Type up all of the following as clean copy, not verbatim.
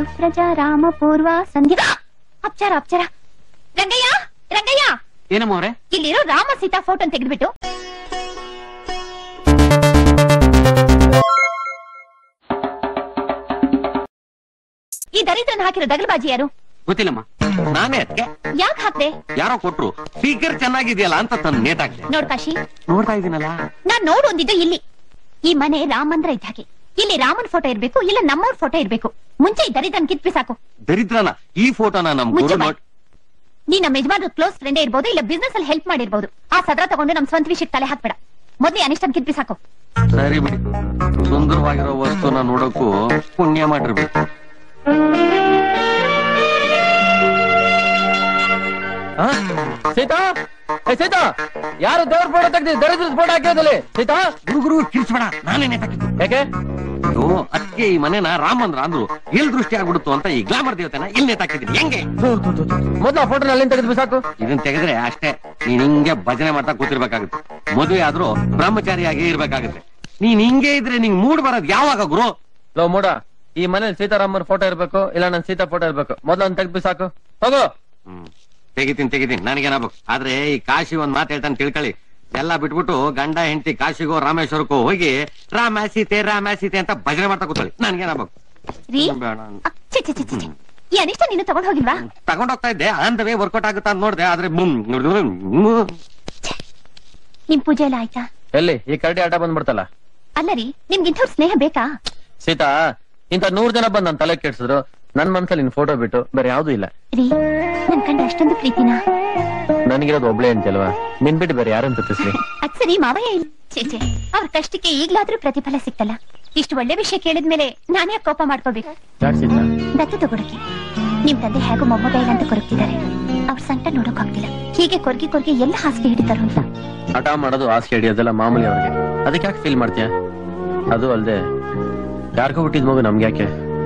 ಸುಪ್ರಜಾ ರಾಮ ಪೂರ್ವ ಸಂಧ್ಯಾ ಅಪ್ಚಾರ ಅಪ್ಚಾರ ರಂಗಯ್ಯ ರಂಗಯ್ಯ ಏನಮ್ಮ ಅವರೇ ಇಲ್ಲಿರೋ ರಾಮ ಸೀತಾ ಫೋಟೋ ತೆಗೆದ್ಬಿಟ್ಟು ಈ ದರಿದ್ರನ ಹಾಕಿರೋ ದಗಲಬಾಜಿ ಯಾರು ಗೊತ್ತಿಲ್ಲಮ್ಮ ನಾನೇ ಅದಕ್ಕೆ ಯಾಕೆ ಹಾಕ್ದೆ ಯಾರೋ ಕೊಟ್ರು ಫಿಗರ್ ಚೆನ್ನಾಗಿದೆಯಲ್ಲ ಅಂತ ತನ್ನ ನೇಟ್ ಹಾಕ್ದೆ ನೋಡ್ ಕಾಶಿ ನೋಡ್ತಾ ಇದೀನಲ್ಲ ನಾನು ನೋಡೊಂದಿದ್ದು ಇಲ್ಲಿ ಈ ಮನೆ ರಾಮಂದ್ರ ಇದ್ದಾಗೆ ಇಲ್ಲಿ ರಾಮನ್ ಫೋಟೋ ಇರಬೇಕು ಇಲ್ಲ ನಮ್ಮವ್ರ ಫೋಟೋ ಇರಬೇಕು ಮುಂಚೆ ದರಿದ್ರನ್ ಕಿತ್ಬಿ ಸಾಕು ದರಿದ್ರನ ಈ ಫೋಟೋನ ನಮ್ ಗುರು ನೋಟ್ ನೀ ನಮ್ಮ ಯಜಮಾನ್ರ ಕ್ಲೋಸ್ ಫ್ರೆಂಡೇ ಇರ್ಬೋದು ಇಲ್ಲ ಬಿಸ್ನೆಸ್ ಅಲ್ಲಿ ಹೆಲ್ಪ್ ಮಾಡಿರ್ಬೋದು ಆ ಸದರ ತಗೊಂಡು ನಮ್ ಸ್ವಂತ ವಿಷಯಕ್ಕೆ ತಲೆ ಹಾಕ್ಬೇಡ ಮೊದಲೇ ಅನಿಷ್ಟನ್ ಕಿತ್ಬಿ ಸಾಕು ಸರಿ ಬಿಡಿ ಸುಂದರವಾಗಿರೋ ವಸ್ತುನ ನೋಡಕ್ಕೂ ಪುಣ್ಯ ಮಾಡಿರ್ಬೇಕು ಸೀತಾ ಸೀತಾ ಯಾರು ದೇವ್ರ ಫೋಟೋ ತೆಗ್ದಿ ದರಿದ್ರ ಫೋಟೋ ಹಾಕಿರೋದಲ್ಲಿ ಸೀತಾ ಗುರುಗುರು ಕಿರಿಸ್ಬೇಡ ನಾನೇನೆ ತಗಿದ್ದು ಯಾಕೆ ಅದಕ್ಕೆ ಈ ಮನೆನ ರಾಮಂದ್ರ ಅಂದ್ರು ಎಲ್ ದೃಷ್ಟಿ ಆಗ್ಬಿಡುತ್ತು ಅಂತ ಈ ಗ್ಲಾಮರ್ ದೇವತೆನ ಇಲ್ಲೇ ತಾಕಿದ್ದೀನಿ ಹೆಂಗೆ ಮೊದಲ ಫೋಟೋನ ಅಲ್ಲಿಂದ ತೆಗೆದ್ವಿ ಸಾಕು ಇದನ್ನ ತೆಗೆದ್ರೆ ಅಷ್ಟೇ ನೀನ್ ಹಿಂಗೆ ಭಜನೆ ಮಾಡ್ತಾ ಕೂತಿರ್ಬೇಕಾಗುತ್ತೆ ಮದುವೆ ಆದ್ರೂ ಬ್ರಹ್ಮಚಾರಿಯಾಗಿ ಇರ್ಬೇಕಾಗುತ್ತೆ ನೀನ್ ಹಿಂಗೆ ಇದ್ರೆ ನಿಂಗ್ ಮೂಡ್ ಬರೋದ್ ಯಾವಾಗ ಗುರು ಲೋ ಮೂಡ ಈ ಮನೇಲಿ ಸೀತಾರಾಮನ್ ಫೋಟೋ ಇರ್ಬೇಕು ಇಲ್ಲ ನನ್ ಸೀತಾ ಫೋಟೋ ಇರ್ಬೇಕು ಮೊದಲೊಂದು ತೆಗ್ದ್ವಿ ಸಾಕು ಹೋಗೋ ತೆಗಿತೀನಿ ನನಗೇನಾಗ್ಬೇಕು ಆದ್ರೆ ಈ ಕಾಶಿ ಒಂದ್ ಮಾತು ಹೇಳ್ತಾನೆ ತಿಳ್ಕೊಳ್ಳಿ ಎಲ್ಲ ಬಿಟ್ಬಿಟ್ಟು ಗಂಡ ಹೆಂಡತಿ ಕಾಶಿಗೋ ರಾಮೇಶ್ವರಕ್ಕೋ ಹೋಗಿ ರಾಮ ಸೀತೆ ಅಂತ ಭಜನೆ ಮಾಡ್ತಾ ಕೂತಳಿ ನನ್ಗೇನಾಗ್ಬೇಕು ನೀನು ತಗೊಂಡ್ ಹೋಗಿಲ್ವಾ ತಗೊಂಡ್ ಹೋಗ್ತಾ ಇದ್ದೆ ಅಂದವೇ ವರ್ಕೌಟ್ ಆಗುತ್ತಾ ಅಂತ ನೋಡ್ದೆ ಆದ್ರೆ ನಿಮ್ ಪೂಜೆ ಎಲ್ಲ ಆಯ್ತಾ ಎಲ್ಲಿ ಈ ಕರಡಿ ಆಟ ಬಂದ್ಬಿಡ್ತಲ್ಲ ಅಲ್ಲ ರೀ ನಿಮ್ಗೆ ಇಂಥವ್ರ ಸ್ನೇಹ ಬೇಕಾ ಸೀತಾ ಇಂತ 100 ಜನ ಬಂದ್ ನನ್ ತಲೆ ಕೆಡ್ಸಿದ್ರು ನನ್ ಮನ್ಸಲ್ಲಿ ನಿನ್ ಫೋಟೋ ಬಿಟ್ಟು ಬೇರೆ ಯಾವ್ದು ಇಲ್ಲ ರೀ ನನ್ ಕಂಡ ಅಷ್ಟೊಂದು ಪ್ರೀತಿನ ನನಗಿರೋದು ಒಬ್ಳೆ ಅಂತಲ್ವಾ ನಿನ್ ಬಿಟ್ಟು ಬೇರೆ ಯಾರನ್ನು ತಪ್ಪಿಸ್ಲಿ ಅದ್ ಸರಿ ಮಾವಯ್ಯ ಇಲ್ಲ ಚೇಚೆ ಅವ್ರ ಕಷ್ಟಕ್ಕೆ ಈಗ್ಲಾದ್ರೂ ಪ್ರತಿಫಲ ಸಿಕ್ತಲ್ಲ ಇಷ್ಟು ಒಳ್ಳೆ ವಿಷಯ ಕೇಳಿದ್ಮೇಲೆ ನಾನೇ ಕೋಪ ಮಾಡ್ಕೋಬೇಕು ದತ್ತು ತಗೊಡಕ್ಕೆ ನಿಮ್ ತಂದೆ ಹೇಗೂ ಮೊಮ್ಮಗ ಅಂತ ಕೊರಗ್ತಿದ್ದಾರೆ ಅವ್ರ ಸಂಕಟ ನೋಡಕ್ ಹೋಗ್ತಿಲ್ಲ ಹೀಗೆ ಕೊರ್ಗಿ ಕೊರ್ಗಿ ಎಲ್ಲ ಹಾಸಿಗೆ ಹಿಡಿತಾರು ಅಂತ ಹಠ ಮಾಡೋದು ಹಾಸಿಗೆ ಹಿಡಿಯೋದೆಲ್ಲ ಮಾಮೂಲಿ ಅವ್ರಿಗೆ ಅದಕ್ಕೆ ಯಾಕೆ ಫೀಲ್ ಮಾಡ್ತೀಯ ಅದು ಅಲ್ದೆ ಯಾರ್ಗೋ ಹುಟ್ಟಿದ್ ಮಗು ನಮ್ಗೆ ಯಾಕೆ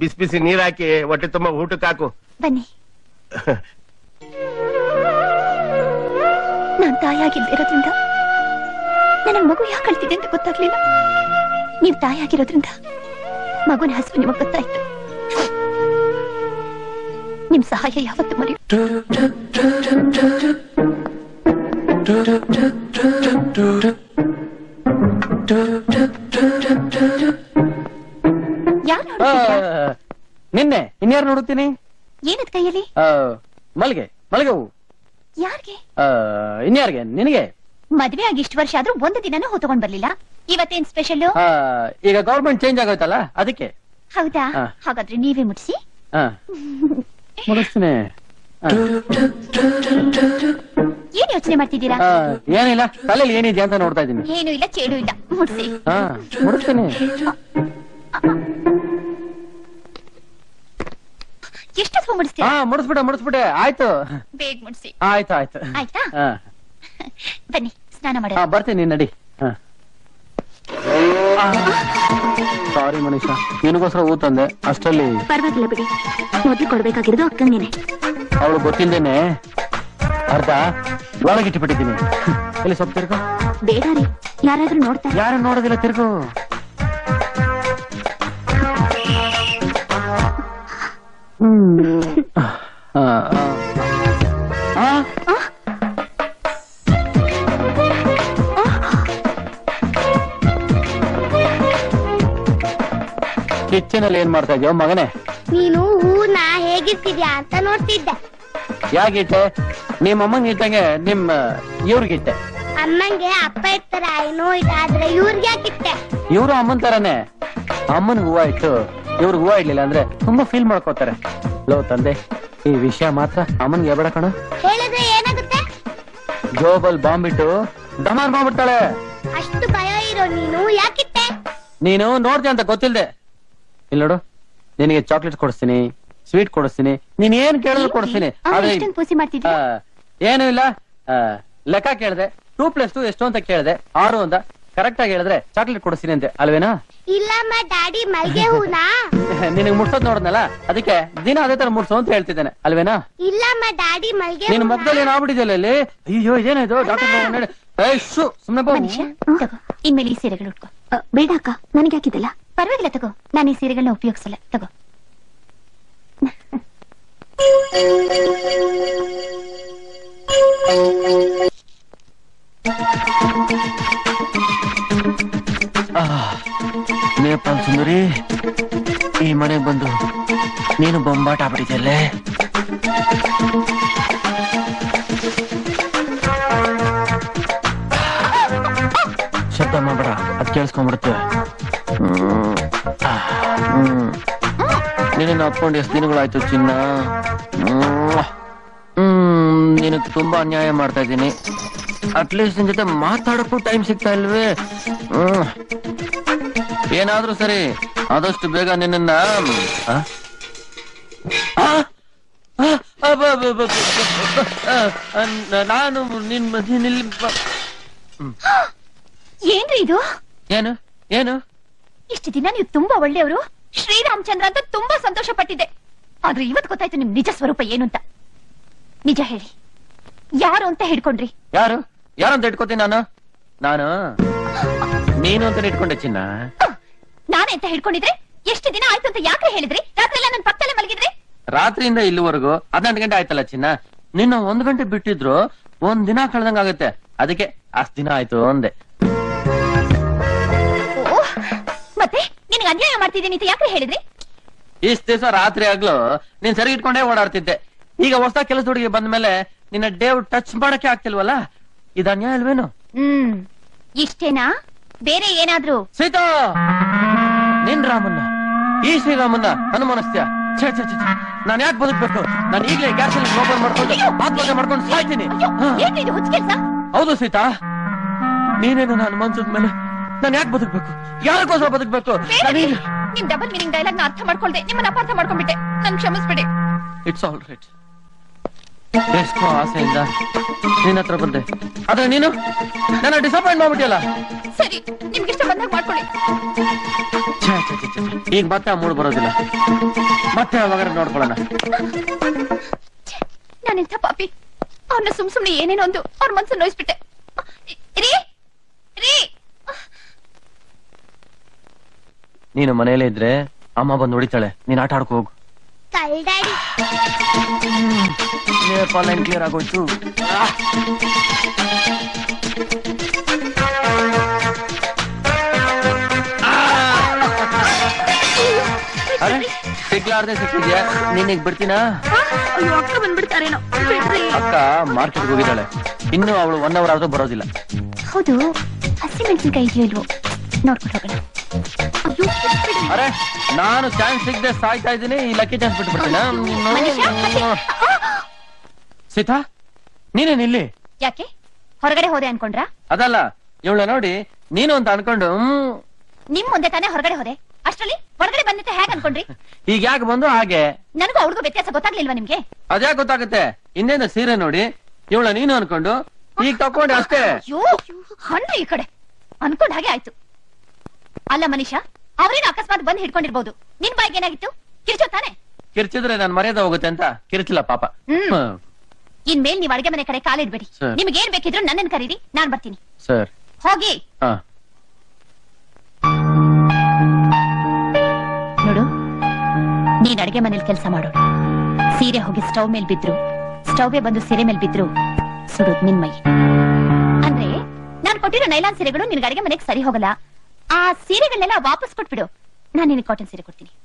ಬಿಸಿ ಬಿಸಿ ನೀರ್ ಹಾಕಿ ಹೊಟ್ಟೆ ತುಂಬಾ ಊಟಕ್ಕೆ ಹಾಕು ಬನ್ನಿ ನಾನ್ ತಾಯಾಗಿರೋದ್ರಿಂದ ನನ್ನ ಮಗು ಯಾಕೆ ಕಳ್ತಿದೆ ಅಂತ ಗೊತ್ತಾಗ್ಲಿಲ್ಲ ನೀವ್ ತಾಯಾಗಿರೋದ್ರಿಂದ ಮಗುನ ಹಸು ನಿಮಗ್ ಗೊತ್ತಾಯ್ತು ನಿಮ್ ಸಹಾಯ ಯಾವತ್ತು ಮರೆಯುವ ನಿನ್ನೆ ಇನ್ಯಾರು ನೋಡುತ್ತೀನಿ ಏನದ್ ಕೈಯಲ್ಲಿ ಮಲ್ಗೆ ಮಲ್ಗೆ ಹೂ ಯಾರ್ಗೆ ಇನ್ಯಾರ್ಗೆ ನಿನಗೆ ಮದ್ವೆ ಆಗಿ ಇಷ್ಟು ವರ್ಷ ಆದ್ರೂ ಒಂದು ದಿನನೂ ಹೂ ತಗೊಂಡ್ ಬರ್ಲಿಲ್ಲ ಇವತ್ತೇನ್ ಸ್ಪೆಷಲ್ ಈಗ ಗವರ್ಮೆಂಟ್ ಚೇಂಜ್ ಆಗೋಯ್ತಲ್ಲ ಅದಕ್ಕೆ ಹೌದಾ ಹಾಗಾದ್ರೆ ನೀವೇ ಮುಟ್ಸಿ ಮುಗಿಸ್ತೀನಿ ಏನ್ ಯೋಚನೆ ಮಾಡ್ತಿದ್ದೀರಾ ಏನಿಲ್ಲ ತಲೆಯಲ್ಲಿ ಏನಿದೆ ಅಂತ ನೋಡ್ತಾ ಇದ್ದೀನಿ ಏನು ಇಲ್ಲ ಚೇಡು ಇಲ್ಲ ಮುಟ್ಸಿ ಮುಟ್ತೀನಿ ಎಷ್ಟು ಮುಡಿಸ್ತೀರಾ ಮುಡಿಸ್ಬಿಟ್ಟೆ ಆಯ್ತು ಬೇಗ ಮುಡಿಸಿ ಆಯ್ತು ಆಯ್ತಾ ಬನ್ನಿ ಸ್ನಾನ ಮಾಡಿ ಬರ್ತೀನಿ ನಡಿ ಸಾರಿ ಮನೀಷ ನಿನಗೋಸ್ಕರ ಹೂ ತಂದೆ ಅಷ್ಟಲ್ಲಿ ಪರವಾಗಿಲ್ಲ ಬಿಡಿ ಮೊದಲು ಕೊಡ್ಬೇಕಾಗಿರೋದು ಅಕ್ಕಂಗೇನೆ ಅವಳು ಗೊತ್ತಿಲ್ದೇನೆ ಅರ್ಧ ಒಳಗಿಟ್ಟುಬಿಟ್ಟಿದ್ದೀನಿ ಇಲ್ಲಿ ಸ್ವಲ್ಪ ತಿರ್ಗೋ ಬೇಡ ರೀ ಯಾರಾದ್ರೂ ನೋಡ್ತಾರೆ ಯಾರು ನೋಡೋದಿಲ್ಲ ತಿರ್ಗೋ ಕಿಚನ್ ಅಲ್ಲಿ ಏನ್ ಮಾಡ್ತಾ ಇದ್ಯೋ ಮಗನೇ ನೀನು ಹೂನ ಹೇಗಿರ್ತಿದ್ಯಾ ಅಂತ ನೋಡ್ತಿದ್ದೆ ಯಾಕಿಟ್ಟೆ ನಿಮ್ಮಮ್ಮಂಗೆ ಇಟ್ಟಂಗೆ ನಿಮ್ಮ ಇವ್ರಿಗಿಟ್ಟೆ ಅಮ್ಮಂಗೆ ಅಪ್ಪ ಇರ್ತಾರೆ ಏನೋ ಇದೆ ಆದ್ರೆ ಇವ್ರಿಗೆ ಯಾಕಿಟ್ಟೆ ಇವ್ರು ಅಮ್ಮನ್ ತರಾನೇ ಅಮ್ಮನ್ ಹೂವ ಇಟ್ಟು ಇವ್ರಿಗೆ ಹೂವ ಇಡ್ಲಿಲ್ಲ ಅಂದ್ರೆ ತುಂಬಾ ಫೀಲ್ ಮಾಡ್ಕೋತಾರೆ ಲೋ ತಂದೆ ಈ ವಿಷಯ ಮಾತ್ರ ಅಮ್ಮನ್ಗೆ ಎಬೇಡ ಕಣ ಹೇಳಿದ್ರೆ ಏನಾಗುತ್ತೆ ಜೋಬಲ್ ಬಾಂಬಿಟ್ಟು ದಮಾರ್ ಮಾಡ್ಬಿಡ್ತಾಳೆ ಅಷ್ಟು ಭಯ ಇರೋ ನೀನು ಯಾಕಿತ್ತೆ ನೀನು ನೋಡ್ದೆ ಅಂತ ಗೊತ್ತಿಲ್ದೆ ಇಲ್ಲಿ ನೋಡು ನಿನಗೆ ಚಾಕ್ಲೇಟ್ ಕೊಡಿಸ್ತೀನಿ ಸ್ವೀಟ್ ಕೊಡಿಸ್ತೀನಿ. ನೀನ್ ಏನ್ ಕೇಳಿದ್ರು ಕೊಡಿಸ್ತೀನಿ. ಏನು ಇಲ್ಲ, ಲೆಕ್ಕ ಕೇಳಿದೆ 2+2 ಎಷ್ಟು ಅಂತ ಕೇಳಿದೆ, 6 ಅಂತ ಕರೆಕ್ಟ್ ಆಗಿ ಹೇಳಿದ್ರೆ ಚಾಕ್ಲೇಟ್ ಕೊಡಿಸ್ತೀನಿ ಅಂತೆ, ಅಲ್ವೇನಾ? ಇಲ್ಲಮ್ಮ ಡ್ಯಾಡಿ, ಮಲ್ಗೆ ಹೂನಾ ನಿನಗೆ ಮುಟ್ಸೋದ್ ನೋಡ್ದಲ್ಲ, ಅದಕ್ಕೆ ದಿನ ಅದೇ ತರ ಮುಟ್ಸೋ ಅಂತ ಹೇಳ್ತಿದ್ದೇನೆ, ಅಲ್ವೇನಾ? ಇಲ್ಲಮ್ಮ ಡ್ಯಾಡಿ, ಮಲ್ಗೆ ನಿನ್ ಮಕ್ಕದಲ್ಲಿ ಏನ್ ಆಗ್ಬಿಟ್ಟಿದೆಯಲ್ಲ ಅಲ್ಲಿ. ಅಯ್ಯೋ ಏನಾಯ್ತು ಡಾಕ್ಟರ್? ಸುಮ್ನೆ ಇನ್ಮೇಲೆ ಈ ಸೀರೆಗಳು ಉಟ್ಕೋ ಬೇಡ ಅಕ್ಕ, ನನಗೆ ಹಾಕಿದ್ದಲ್ಲ. ಪರವಾಗಿಲ್ಲ ತಗೋ, ನಾನು ಈ ಸೀರೆಗಳನ್ನ ಉಪಯೋಗಿಸಲ್ಲ ತಗೋ. ನೇಪಾಲ್ ಸುಂದರಿ, ಈ ಮನೆಗೆ ಬಂದು ನೀನು ಬೊಂಬಾಟ ಬಿಡಿದೆಯಲ್ಲೇ. ಶಬ್ದ ಮಾಡಬೇಡ, ಅದು ಕೇಳಿಸ್ಕೊಂಡ್ಬಿಡುತ್ತೆ. ನೀನೇನು ಹತ್ಕೊಂಡು ಎಷ್ಟು ದಿನಗಳಾಯ್ತು ಚಿನ್ನ? ನಿನಗೆ ತುಂಬಾ ಅನ್ಯಾಯ ಮಾಡ್ತಾ ಇದ್ದೀನಿ. ಅಟ್ಲೀಸ್ಟ್ ನಿನ್ ಜೊತೆ ಮಾತಾಡಕ್ಕೂ ಟೈಮ್ ಸಿಗ್ತಾ ಇಲ್ವೇ? ಏನಾದ್ರೂ ಸರಿ, ಆದಷ್ಟು ಬೇಗ ನಿನ್ನ ನಾನು ನಿನ್ ಮಧ್ಯ ನಿಲ್ಲಿ. ಏನ್ರಿ ಇದು? ಏನು ಏನು ಇಷ್ಟು ದಿನ ನೀವು ತುಂಬಾ ಒಳ್ಳೆಯವರು, ಶ್ರೀರಾಮಚಂದ್ರ ಅಂತ ತುಂಬಾ ಸಂತೋಷ ಪಟ್ಟಿದ್ದೆ. ಆದ್ರೆ ಇವತ್ತು ಗೊತ್ತಾಯ್ತು ನಿಮ್ ನಿಜ ಸ್ವರೂಪ ಏನು ಅಂತ. ನಿಜ ಹೇಳಿ, ಯಾರು ಅಂತ ಹಿಡ್ಕೊಂಡ್ರಿ? ಯಾರು ಯಾರು ಅಂತ ಹಿಡ್ಕೋತೀನಿ ನಾನು? ನಾನು ನೀನು ಅಂತ ಹಿಡ್ಕೊಂಡೆ ಚಿನ್ನ. ನಾನೇ ಅಂತ ಹಿಡ್ಕೊಂಡಿದ್ರೆ ಎಷ್ಟು ದಿನ ಆಯ್ತು ಅಂತ ಯಾಕೆ ಹೇಳಿದ್ರಿ? ರಾತ್ರಿ ಎಲ್ಲ ನನ್ನ ಪಕ್ಕದಲ್ಲೇ ಮಲಗಿದ್ರಿ. ರಾತ್ರಿಯಿಂದ ಇಲ್ಲಿವರೆಗೂ 18 ಗಂಟೆ ಆಯ್ತಲ್ಲ ಚಿನ್ನ, ನಿನ್ನ 1 ಗಂಟೆ ಬಿಟ್ಟಿದ್ರು 1 ದಿನ ಕಳೆದಂಗ ಆಗುತ್ತೆ, ಅದಕ್ಕೆ ಅಷ್ಟು ದಿನ ಆಯ್ತು ಅಂದೆ. ಮತ್ತೆ ನಿನಗೆ ಅನ್ಯಾಯ ಮಾಡ್ತಿದ್ದೀನಿ ಅಂತ ಯಾಕೆ ಹೇಳಿದ್ರಿ? ಇಷ್ಟು ದಿವಸ ರಾತ್ರಿ ಆಗ್ಲೂ ನೀನ್ ಸರಿ ಇಟ್ಕೊಂಡೇ ಓಡಾಡ್ತಿದ್ದೆ. ಈಗ ಹೊಸ ಕೆಲಸದೊಳಗೆ ಬಂದ್ಮೇಲೆ ನಿನ್ನ ಡೇವ್ ಟಚ್ ಮಾಡಕ್ಕೆ ಆಗ್ತಿಲ್ವಲ್ಲ, ಇದು ಅನ್ಯಾಯ ಅಲ್ವೇನು? ಇಷ್ಟೇನಾ? ಬೇರೆ ಏನಾದ್ರು? ಸೀತಾ, ನಿನ್ ರಾಮನ್ನ, ಈ ಶ್ರೀರಾಮನ್ನ ಅನುಮಾನಿಸ್ತೀಯ? ಛೇ ಛೇ ಛೇ, ನಾನು ಯಾಕೆ ಬದುಕ್ಬೇಕು? ನಾನು ಈಗಲೇ ಗ್ಯಾಸ್ ಅಲ್ಲಿ ಓಪನ್ ಮಾಡ್ಕೊಂಡು ಆತ್ಮಹತ್ಯೆ ಮಾಡ್ಕೊಂಡು ಸಾಯ್ತೀನಿ. ಹೌದು ಸೀತಾ, ನೀನೇನು ನಾನು ಅನುಮಾನಿಸಿದ್ಮೇಲೆ ನಾನು ಯಾಕೆ ಬದುಕ್ಬೇಕು? ಯಾರಿಗೋಸ್ಕರ ಬದುಕ್ಬೇಕು? ನಿಮ್ ಡಬಲ್ ಮೀನಿಂಗ್ ಡೈಲಾಗ್ ನ ಅರ್ಥ ಮಾಡ್ಕೊಳ್ದೆ ನಿಮ್ಮನ್ನ ಅಪಾರ್ಥ ಮಾಡ್ಕೊಂಡ್ಬಿಟ್ಟೆ, ನನ್ ಕ್ಷಮಿಸ್ಬಿಡಿ. It's all right. ಎಷ್ಟೋ ಆಸೆಯಿಂದ ನಿನ್ನ ಹತ್ರ ಬಂದೆ, ಆದ್ರೆ ನೀನು ನನ್ನ ಡಿಸಪಾಯಿಂಟ್ ಮಾಡ್ಬಿಟ್ಟಿಯಲ್ಲ. ಸರಿ, ನಿಮ್ಗೆ ಇಷ್ಟ ಬಂದಾಗ ಮಾಡ್ಕೊಳ್ಳಿ. ಈಗ ಮತ್ತೆ ಆ ಮೂಡ್ ಬರೋದಿಲ್ಲ, ಮತ್ತೆ ಅವಾಗ ನೋಡ್ಕೊಳ್ಳೋಣ. ನಾನಿಂಥ ಪಾಪಿ, ಅವ್ರನ್ನ ಸುಮ್ನೆ ಏನೇನೋ ಒಂದು ಅವ್ರ ಮನ್ಸನ್ನು ನೋಯಿಸ್ಬಿಟ್ಟೆ. ನೀನು ಮನೆಯಲ್ಲೇ ಇದ್ರೆ ಅಮ್ಮ ಬಂದು ಹೊಡಿತಾಳೆ, ನೀನ್ ಆಟ ಆಡ್ಕೋ ಹೋಗು. ಲೈನ್ ಕ್ಲಿಯರ್ ಆಗೋಯ್ತು. ಸಿಗ್ಲಾರ್ದೆ ಸಿಕ್ಕಿದ್ಯಾ? ನಿನ್ಗೆ ಬಿಡ್ತೀನಾ? ಅಕ್ಕ ಬಂದ್ಬಿಡ್ತಾರೇನೋ. ಅಕ್ಕ ಮಾರ್ಕೆಟ್ಗೆ ಹೋಗಿದ್ದಾಳೆ, ಇನ್ನು ಅವಳು 1 ಅವರ್ ಆದ್ರೂ ಬರೋದಿಲ್ಲ. ಹೌದು, ಹಸಿಮೆಣಸಿನಕಾಯಿ ಇದೆಯಲ್ವೋ ನೋಡ್ಕೊಂಡು ಹೋಗೋಣ. ಅರೆ, ನಾನು ಚಾನ್ಸ್ ಸಿಗದೆ ಸಾಯ್ತಾ ಇದ್ದೀನಿ, ಈ ಲಕ್ಕಿ ಚಾನ್ಸ್ ಬಿಟ್ಬಿಡ್ತೀನಿ. ಸೀತಾ, ನೀನೇನ್ ಇಲ್ಲಿ? ಯಾಕೆ ಹೊರಗಡೆ ಹೋದೆ ಅನ್ಕೊಂಡ್ರ? ಅದಲ್ಲ, ಇವಳ ನೋಡಿ ನೀನು ಅಂತ ಅನ್ಕೊಂಡು ನಿಮ್ ಮುಂದೆ ತಾನೇ ಹೊರಗಡೆ ಹೋದೆ, ಅಷ್ಟರಲ್ಲಿ ಹೊರಗಡೆ ಬಂದಂತೆ ಹೇಗೆ ಅನ್ಕೊಂಡ್ರಿ? ಈಗ ಯಾಕೆ ಬಂದು ಹಾಗೆ? ನನಗೂ ಅವ್ರಿಗೂ ವ್ಯತ್ಯಾಸ ಗೊತ್ತಾಗ್ಲಿಲ್ವಾ ನಿಮ್ಗೆ? ಅದ್ಯಾಕೆ ಗೊತ್ತಾಗುತ್ತೆ, ಇನ್ನೇನು ಸೀರೆ ನೋಡಿ ಇವಳ ನೀನು ಅನ್ಕೊಂಡು ಈಗ ತಕೊಂಡೆ ಅಷ್ಟೇ. ಹಣ್ಣು ಈ ಕಡೆ ಅನ್ಕೊಂಡ್ ಹಾಗೆ ಆಯ್ತು. ಅಲ್ಲ ಮನೀಷಾ, ಅವ್ರೇನು ಅಕಸ್ಮಾತ್ ಬಂದ್ ಹಿಡ್ಕೊಂಡಿರ್ಬಹುದು, ನಿನ್ ಬಾಯಿಗೆ ಏನಾಗಿತ್ತು? ಕಿರ್ಚೋ ತಾನೆ? ಕಿರ್ಚಿದ್ರೆ ನಾನು ಮರ್ಯಾದೆ ಹೋಗುತ್ತೆ ಅಂತ ಕಿರ್ಚಿಲ್ಲ ಪಾಪ. ಇನ್ಮೇಲೆ ನೀವ್ ಅಡಿಗೆ ಮನೆ ಕಡೆ ಕಾಲಿಡ್ಬೇಡಿ. ನಿಮ್ಗೆ ಏನ್ ಬೇಕಿದ್ರು ನನ್ನನ್ನು ಕರೀರಿ, ನಾನ್ ಬರ್ತೀನಿ. ಹೋಗಿ ನೋಡು, ನೀನ್ ಅಡಿಗೆ ಮನೇಲಿ ಕೆಲಸ ಮಾಡು. ಸೀರೆ ಹೋಗಿ ಸ್ಟವ್ ಮೇಲೆ ಬಿದ್ರು, ಸ್ಟವ್ಗೆ ಬಂದು ಸೀರೆ ಮೇಲೆ ಬಿದ್ರು, ಸುಡೋದು ನಿನ್ಮೈ. ಅಂದ್ರೆ ನಾನ್ ಕೊಟ್ಟಿರೋ ನೈಲಾನ್ ಸೀರೆಗಳು ನಿನ್ಗೆ ಅಡಿಗೆ ಮನೆಗೆ ಸರಿ ಹೋಗಲ್ಲ, ಆ ಸೀರೆಗಳನ್ನೆಲ್ಲ ವಾಪಸ್ ಕೊಟ್ಬಿಡು. ನಾನು ನಿನಗೆ ಕಾಟನ್ ಸೀರೆ ಕೊಡ್ತೀನಿ.